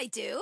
I do.